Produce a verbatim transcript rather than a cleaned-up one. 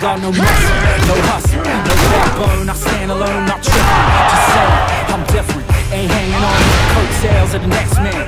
ain't got no muscle, no hustle, no backbone. I stand alone, not tripping, just saying I'm different. Ain't hanging on to the coattails of the next man.